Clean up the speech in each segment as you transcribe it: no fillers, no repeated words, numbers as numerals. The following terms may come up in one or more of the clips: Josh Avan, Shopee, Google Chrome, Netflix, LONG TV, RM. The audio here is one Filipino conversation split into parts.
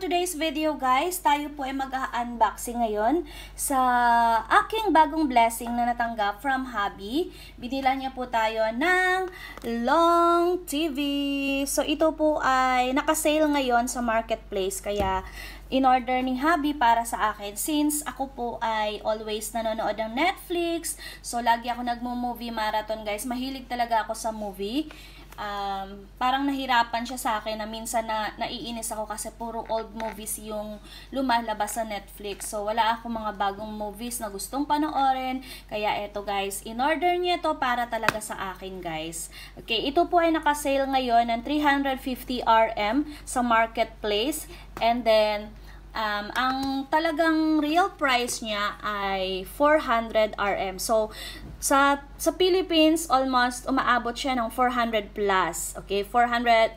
today's video guys, tayo po ay mag-unboxing ngayon sa aking bagong blessing na natanggap from hubby. Binila niya po tayo ng Long TV. So ito po ay naka-sale ngayon sa marketplace kaya in-order ni hubby para sa akin since ako po ay always nanonood ng Netflix. So, lagi ako nagmo-movie marathon, guys. Mahilig talaga ako sa movie. Parang nahirapan siya sa akin na minsan naiinis ako kasi puro old movies yung lumalabas sa Netflix. So, wala ako mga bagong movies na gustong panoorin. Kaya eto guys, in-order niya to para talaga sa akin guys. Okay, ito po ay naka-sale ngayon ng 350 RM sa marketplace. And then, ang talagang real price niya ay 400 RM. So, sa Philippines, almost umaabot siya ng 400 plus. Okay, 4,000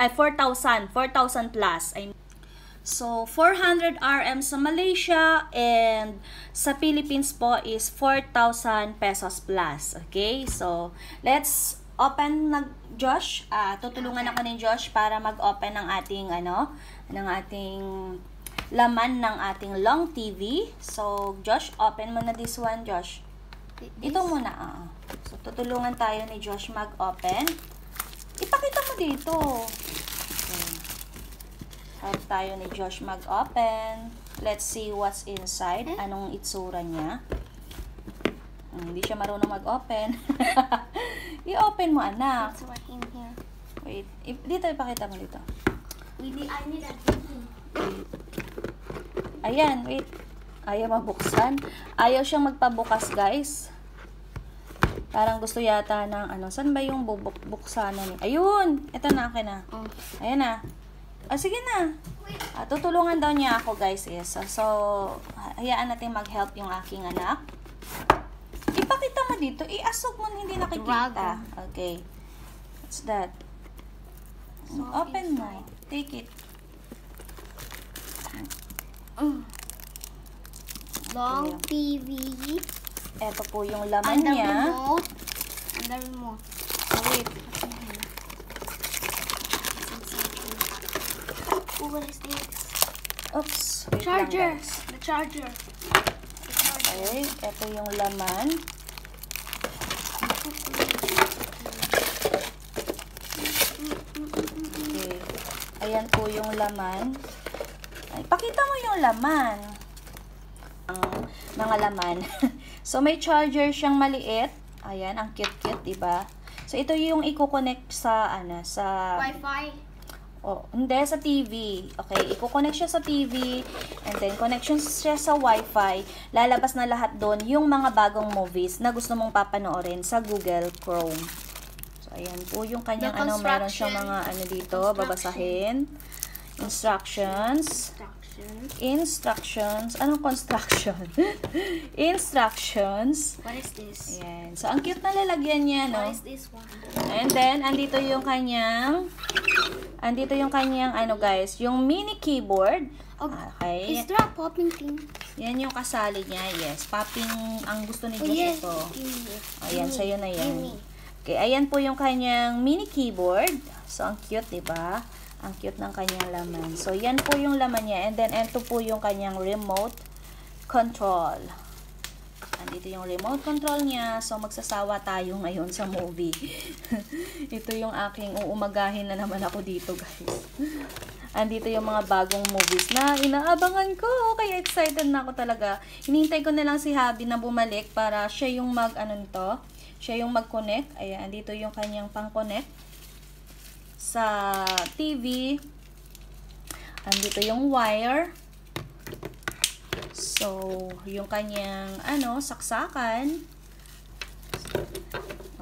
plus. So, 400 RM sa Malaysia and sa Philippines po is 4,000 pesos plus. Okay, so, let's open ng Josh. Tutulungan ako ni Josh para mag-open ng ating, laman ng ating Long TV. So, Josh, open mo na this one, Josh. Ito muna. So, tutulungan tayo ni Josh mag-open. Ipakita mo dito. Okay. Help tayo ni Josh mag-open. Let's see what's inside. Anong itsura niya. Hindi siya marunong mag-open. I-open mo, anak. Wait. Dito, ipakita mo dito. Really, I need a thinking. Ayan, wait. Ayaw mabuksan. Ayaw siyang magpabukas, guys. Parang gusto yata ng ano. Saan ba yung bubuksan na niya? Ayun! Ito na, akin na. Ayan na. Sige na. Tutulungan daw niya ako, guys. Yes. So, hayaan natin mag-help yung aking anak. Ipakita mo dito. Iasog mo hindi nakikita. Okay. What's that? So, open mo. Take it. Long TV. Ito po yung laman niya. Under remote. Oh, wait. What is this? Oops. Charger. The charger. Okay. Ito yung laman. Okay. Ayan po yung laman. Ay, pakita mo yung laman. Ang mga laman. So, may charger siyang maliit. Ayan, ang cute-cute, diba? So, ito yung i-connect sa, sa Wi-Fi? Oh, hindi, sa TV. Okay, i-connect siya sa TV. And then, connection siya sa Wi-Fi. Lalabas na lahat doon yung mga bagong movies na gusto mong papanoorin sa Google Chrome. So, ayan po yung kanyang meron siyang mga dito, babasahin. Instructions. Anong construction? Instructions. What is this? Ayan. So, ang cute na lalagyan niya, no? What is this one? And then, andito yung kanyang, guys, yung mini keyboard. Okay. Is there a popping thing? Yan yung kasali niya, yes. Popping, ang gusto ni Josh ito. Ayan, sa'yo na yan. Okay, ayan po yung kanyang mini keyboard. So, ang cute, diba? Ang cute ng kanyang laman. So, yan po yung laman niya. And then, ito po yung kanyang remote control. Andito yung remote control niya. So, magsasawa tayo ngayon sa movie. Ito yung aking uumagahin na naman ako dito, guys. Andito yung mga bagong movies na inaabangan ko. Kaya excited na ako talaga. Hinihintay ko na lang si hubby na bumalik para siya yung mag-connect. Ayan, andito yung kanyang pang-connect sa TV. Andito yung wire. So, yung kanyang saksakan.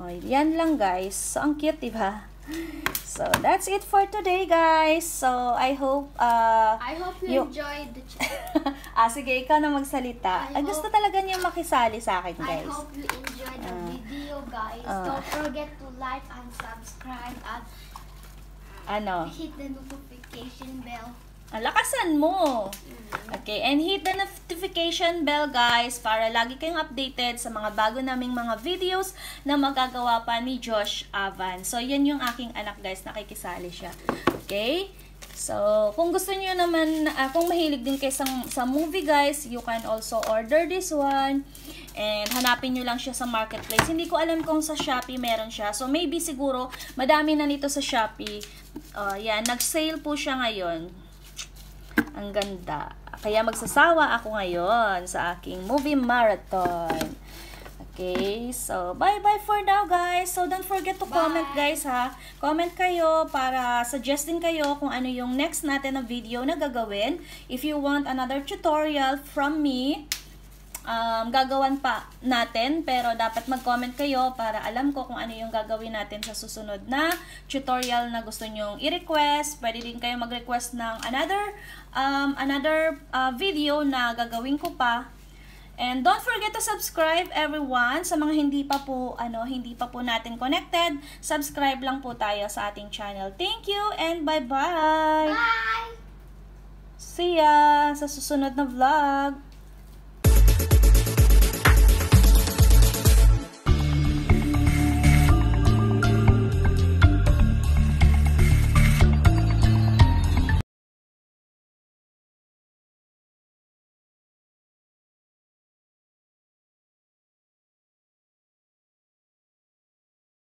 O, yan lang guys. So, ang cute, diba? So, that's it for today guys. So, I hope you enjoyed the channel. Sige, ikaw na magsalita. Gusto talaga niya makisali sa akin guys. I hope you enjoyed the video guys. Don't forget to like and subscribe at hit the notification bell. Lakasan mo! Okay, and hit the notification bell guys para lagi kayong updated sa mga bago naming mga videos na magagawa pa ni Josh Avan. So, yan yung aking anak guys, nakikisali siya. Okay? So, kung gusto niyo naman, kung mahilig din kayo sa movie guys, you can also order this one. And hanapin nyo lang siya sa marketplace. Hindi ko alam kung sa Shopee meron siya. So, maybe siguro, madami na nito sa Shopee. Yan, nag-sale po siya ngayon. Ang ganda. Kaya magsasawa ako ngayon sa aking movie marathon. Okay, so bye-bye for now guys. So don't forget to comment guys ha. Comment kayo para suggest din kayo kung ano yung next natin na video na gagawin. If you want another tutorial from me, gagawan pa natin. Pero dapat mag-comment kayo para alam ko kung ano yung gagawin natin sa susunod na tutorial na gusto nyong i-request. Pwede din kayo mag-request ng another video na gagawin ko pa. And don't forget to subscribe everyone. Sa mga hindi pa po natin connected, subscribe lang po tayo sa ating channel. Thank you and bye-bye. Bye. See ya sa susunod na vlog.